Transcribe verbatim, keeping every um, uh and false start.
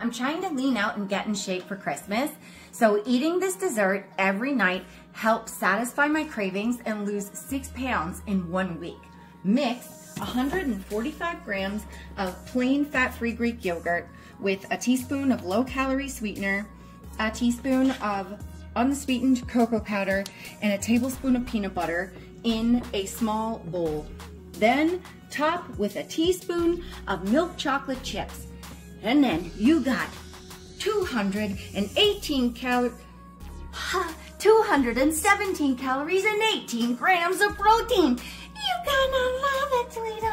I'm trying to lean out and get in shape for Christmas. So eating this dessert every night helps satisfy my cravings and lose six pounds in one week. Mix one hundred forty-five grams of plain fat-free Greek yogurt with a teaspoon of low-calorie sweetener, a teaspoon of unsweetened cocoa powder, and a tablespoon of peanut butter in a small bowl. Then top with a teaspoon of milk chocolate chips. And then you got two hundred eighteen calories, two hundred seventeen calories and eighteen grams of protein. You're gonna love it, sweetheart.